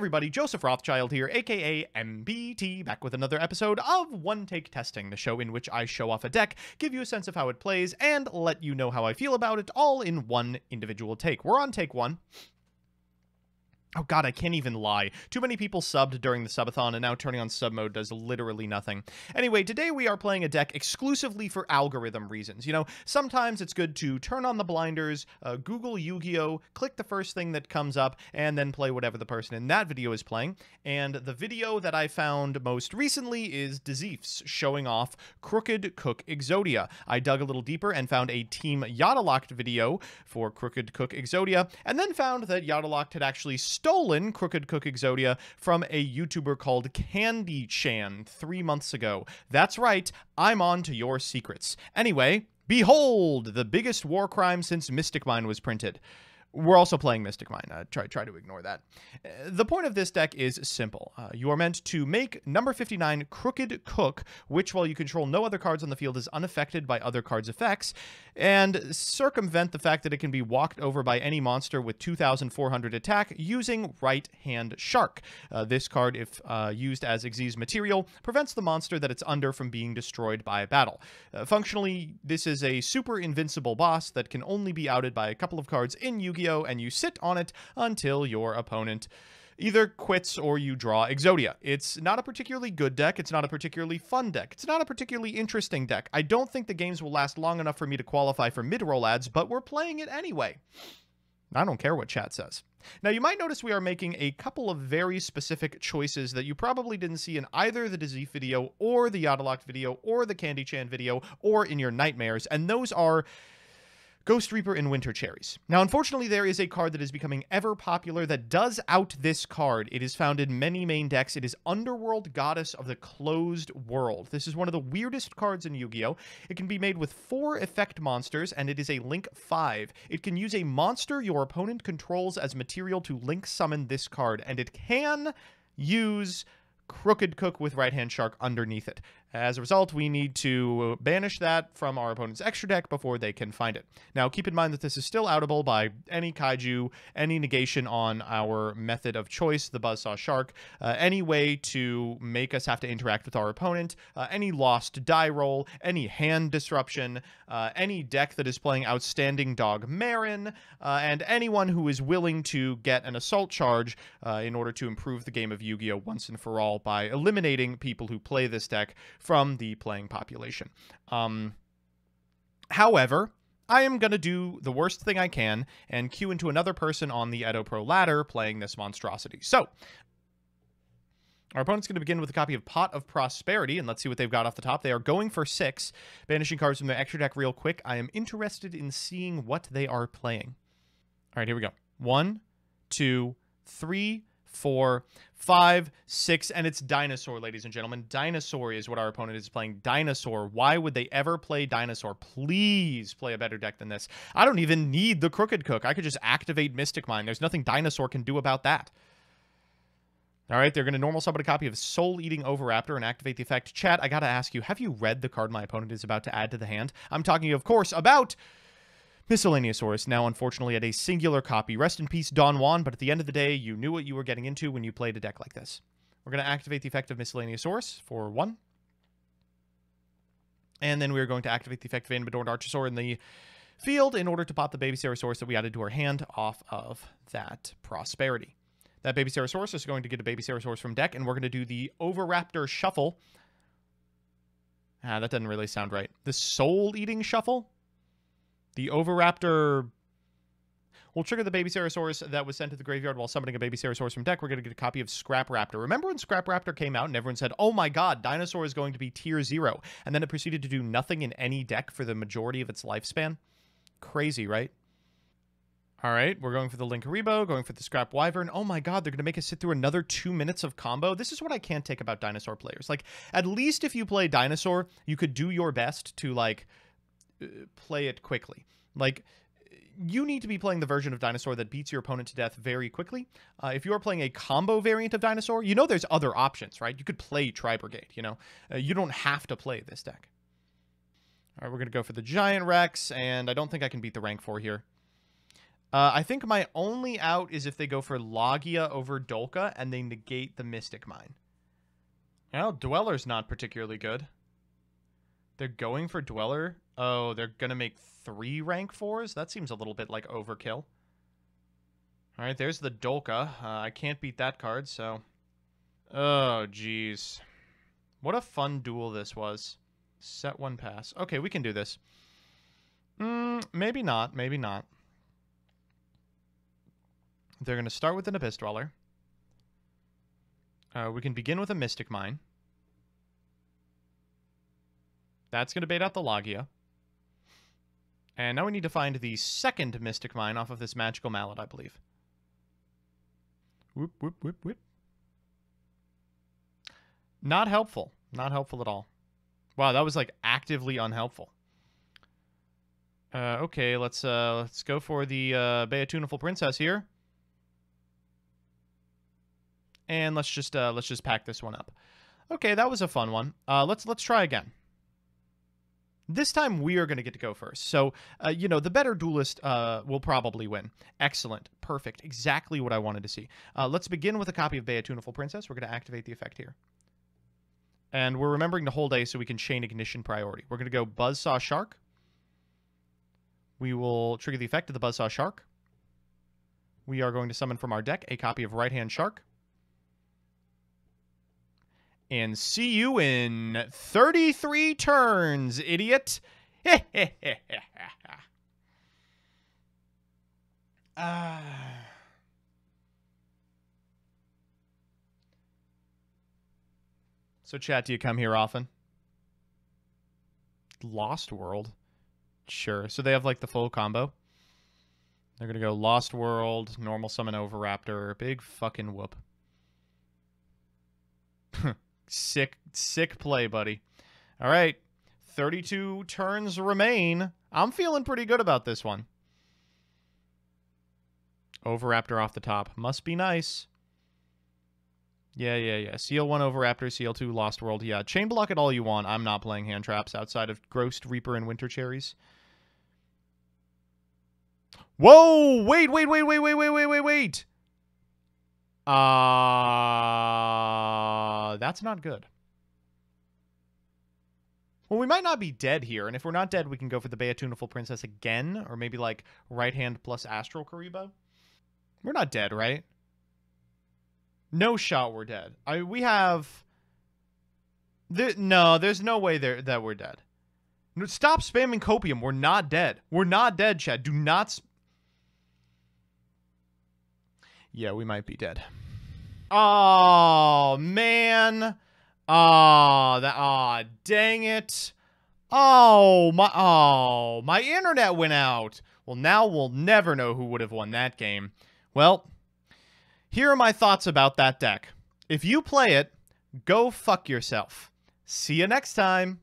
everybody, Joseph Rothschild here, aka MBT, back with another episode of One Take Testing, the show in which I show off a deck, give you a sense of how it plays, and let you know how I feel about it all in one individual take. We're on take one. Oh god, I can't even lie. Too many people subbed during the subathon, and now turning on sub mode does literally nothing. Anyway, today we are playing a deck exclusively for algorithm reasons. You know, sometimes it's good to turn on the blinders, Google Yu-Gi-Oh, click the first thing that comes up, and then play whatever the person in that video is playing. And the video that I found most recently is Diseafs, showing off Crooked Cook Exodia. I dug a little deeper and found a Team Yatalocked video for Crooked Cook Exodia, and then found that Yatalocked had actually stolen Crooked Cook Exodia from a YouTuber called Candy Chan 3 months ago. That's right, I'm on to your secrets. Anyway, behold, the biggest war crime since Mystic Mine was printed. We're also playing Mystic Mine. Try to ignore that. The point of this deck is simple. You are meant to make number 59 Crooked Cook, which, while you control no other cards on the field, is unaffected by other cards' effects, and circumvent the fact that it can be walked over by any monster with 2,400 attack using Right Hand Shark. This card, if used as Xyz material, prevents the monster that it's under from being destroyed by a battle. Functionally, this is a super invincible boss that can only be outed by a couple of cards in Yu-Gi-Oh!, and you sit on it until your opponent either quits or you draw Exodia. It's not a particularly good deck. It's not a particularly fun deck. It's not a particularly interesting deck. I don't think the games will last long enough for me to qualify for mid-roll ads, but we're playing it anyway. I don't care what chat says. Now, you might notice we are making a couple of very specific choices that you probably didn't see in either the Diseafs video or the Yatalocked video or the Candy Chan video or in your nightmares, and those are Ghost Reaper and Winter Cherries. Now, unfortunately, there is a card that is becoming ever popular that does out this card. It is found in many main decks. It is Underworld Goddess of the Closed World. This is one of the weirdest cards in Yu-Gi-Oh! It can be made with 4 effect monsters, and it is a Link 5. It can use a monster your opponent controls as material to Link summon this card, and it can use Crooked Cook with Right Hand Shark underneath it. As a result, we need to banish that from our opponent's extra deck before they can find it. Now, keep in mind that this is still outable by any Kaiju, any negation on our method of choice, the Buzzsaw Shark, any way to make us have to interact with our opponent, any lost die roll, any hand disruption, any deck that is playing Outstanding Dog Marin, and anyone who is willing to get an assault charge in order to improve the game of Yu-Gi-Oh! Once and for all by eliminating people who play this deck from the playing population. However, I am going to do the worst thing I can and queue into another person on the EdoPro ladder playing this monstrosity. So, our opponent's going to begin with a copy of Pot of Prosperity, and let's see what they've got off the top. They are going for 6, banishing cards from their extra deck real quick. I am interested in seeing what they are playing. All right, here we go. 1, 2, 3, 4, 5, 6, and it's Dinosaur, ladies and gentlemen. Dinosaur is what our opponent is playing. Dinosaur. Why would they ever play Dinosaur? Please play a better deck than this. I don't even need the Crooked Cook. I could just activate Mystic Mine. There's nothing Dinosaur can do about that. All right, they're going to normal summon a copy of Soul-Eating Overraptor and activate the effect. Chat, I got to ask you, have you read the card my opponent is about to add to the hand? I'm talking, of course, about Miscellaneousaurus, now unfortunately at a singular copy. Rest in peace, Don Juan, but at the end of the day, you knew what you were getting into when you played a deck like this. We're going to activate the effect of Miscellaneousaurus for 1. And then we're going to activate the effect of Animador and Archosaur in the field in order to pop the Babycerasaurus that we added to our hand off of that Prosperity. That Babycerasaurus is going to get a Babycerasaurus from deck, and we're going to do the Overraptor Shuffle. Ah, that doesn't really sound right. The Soul-Eating Shuffle? The Overraptor will trigger the Babycerasaurus that was sent to the graveyard while summoning a Babycerasaurus from deck. We're going to get a copy of Scrap Raptor. Remember when Scrap Raptor came out and everyone said, oh my god, Dinosaur is going to be tier 0. And then it proceeded to do nothing in any deck for the majority of its lifespan? Crazy, right? All right, we're going for the Linkaribo, going for the Scrap Wyvern. Oh my god, they're going to make us sit through another 2 minutes of combo. This is what I can't take about Dinosaur players. Like, at least if you play Dinosaur, you could do your best to, like, play it quickly. Like, you need to be playing the version of Dinosaur that beats your opponent to death very quickly. If you're playing a combo variant of Dinosaur, you know there's other options, right? You could play Tri-Brigade, you know? You don't have to play this deck. All right, we're going to go for the Giant Rex, and I don't think I can beat the rank 4 here. I think my only out is if they go for Laggia over Dolkka and they negate the Mystic Mine. Well, Dweller's not particularly good. They're going for Dweller. Oh, they're going to make 3 rank 4s? That seems a little bit like overkill. All right, there's the Dolkka. I can't beat that card, so... Oh, jeez. What a fun duel this was. Set one pass. Okay, we can do this. Maybe not, maybe not. They're going to start with an Abyss Dweller. We can begin with a Mystic Mine. That's going to bait out the Laggia. And now we need to find the second Mystic Mine off of this Magical Mallet, I believe. Whoop, whoop, whoop, whoop. Not helpful. Not helpful at all. Wow, that was, like, actively unhelpful. Okay, let's go for the Beautunaful Princess here. And let's just pack this one up. Okay, that was a fun one. Let's try again. This time we are going to get to go first. So, you know, the better duelist will probably win. Excellent. Perfect. Exactly what I wanted to see. Let's begin with a copy of Beautunaful Princess. We're going to activate the effect here. And we're remembering to hold A so we can chain ignition priority. We're going to go Buzzsaw Shark. We will trigger the effect of the Buzzsaw Shark. We are going to summon from our deck a copy of Right Hand Shark. And see you in 33 turns, idiot. So, chat, do you come here often? Lost World. Sure. So they have, like, the full combo. They're going to go Lost World, normal summon Overraptor, big fucking whoop. Sick play, buddy. All right. 32 turns remain. I'm feeling pretty good about this one. Overraptor off the top. Must be nice. Yeah. Seal 1 Overraptor, Seal 2 Lost World. Yeah, chain block it all you want. I'm not playing hand traps outside of Ghost Reaper and Winter Cherries. Whoa! Wait. That's not good. Well, we might not be dead here, and if we're not dead, we can go for the Beautunaful Princess again, or maybe, like, Right Hand plus Astral Karibo. We're not dead, right? No shot we're dead. We have... No, there's no way that we're dead. No, stop spamming Copium. We're not dead. We're not dead, Chad. Do not... Yeah, we might be dead. Oh, man. Oh, dang it. Oh, my internet went out. Well, now we'll never know who would have won that game. Well, here are my thoughts about that deck. If you play it, go fuck yourself. See you next time.